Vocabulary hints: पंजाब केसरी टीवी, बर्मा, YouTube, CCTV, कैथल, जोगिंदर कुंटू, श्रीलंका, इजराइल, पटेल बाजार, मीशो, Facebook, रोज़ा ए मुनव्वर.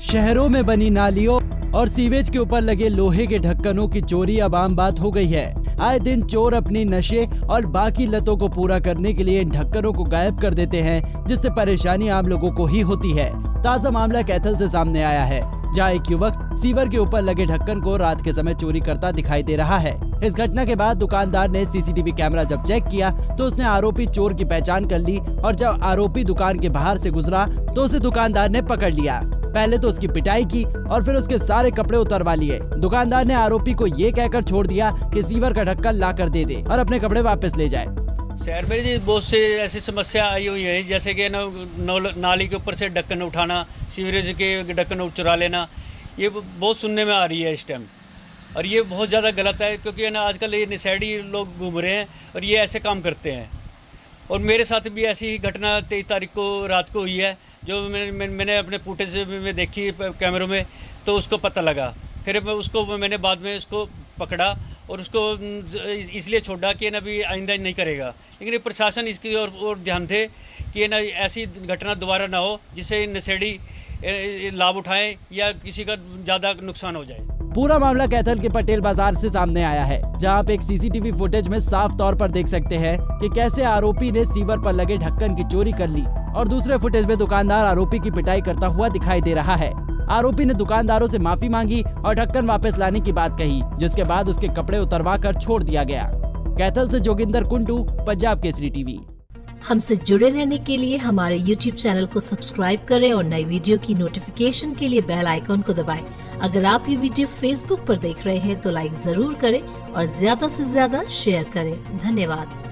शहरों में बनी नालियों और सीवेज के ऊपर लगे लोहे के ढक्कनों की चोरी अब आम बात हो गई है। आए दिन चोर अपने नशे और बाकी लतों को पूरा करने के लिए इन ढक्कनों को गायब कर देते हैं, जिससे परेशानी आम लोगों को ही होती है। ताजा मामला कैथल से सामने आया है, जहाँ एक युवक सीवर के ऊपर लगे ढक्कन को रात के समय चोरी करता दिखाई दे रहा है। इस घटना के बाद दुकानदार ने सीसीटीवी कैमरा जब चेक किया तो उसने आरोपी चोर की पहचान कर ली, और जब आरोपी दुकान के बाहर से गुजरा तो उसे दुकानदार ने पकड़ लिया। पहले तो उसकी पिटाई की और फिर उसके सारे कपड़े उतरवा लिए। दुकानदार ने आरोपी को ये कहकर छोड़ दिया कि सीवर का ढक्कन लाकर दे दे और अपने कपड़े वापस ले जाए। शहर में जी बहुत से ऐसी समस्या आई हुई है, जैसे कि नाली के ऊपर से ढक्कन उठाना, सीवरेज के ढक्कन चुरा लेना, ये बहुत सुनने में आ रही है इस टाइम। और ये बहुत ज़्यादा गलत है, क्योंकि ना आजकल ये नशेड़ी लोग घूम रहे हैं और ये ऐसे काम करते हैं। और मेरे साथ भी ऐसी ही घटना 23 तारीख को रात को हुई है, जो मैंने अपने फुटेज में देखी कैमरों में, तो उसको पता लगा। फिर मैंने बाद में उसको पकड़ा और उसको इसलिए छोड़ा कि ना भी आइंदा नहीं करेगा। लेकिन प्रशासन इसकी और ध्यान दे कि ना ऐसी घटना दोबारा ना हो, जिससे नशेड़ी लाभ उठाएं या किसी का ज़्यादा नुकसान हो जाए। पूरा मामला कैथल के पटेल बाजार से सामने आया है, जहां आप एक सीसीटीवी फुटेज में साफ तौर पर देख सकते हैं कि कैसे आरोपी ने सीवर पर लगे ढक्कन की चोरी कर ली, और दूसरे फुटेज में दुकानदार आरोपी की पिटाई करता हुआ दिखाई दे रहा है। आरोपी ने दुकानदारों से माफी मांगी और ढक्कन वापस लाने की बात कही, जिसके बाद उसके कपड़े उतरवा कर छोड़ दिया गया। कैथल से जोगिंदर कुंटू, पंजाब केसरी टीवी। हमसे जुड़े रहने के लिए हमारे YouTube चैनल को सब्सक्राइब करें और नई वीडियो की नोटिफिकेशन के लिए बेल आइकॉन को दबाएं। अगर आप ये वीडियो Facebook पर देख रहे हैं तो लाइक जरूर करें और ज्यादा से ज्यादा शेयर करें। धन्यवाद।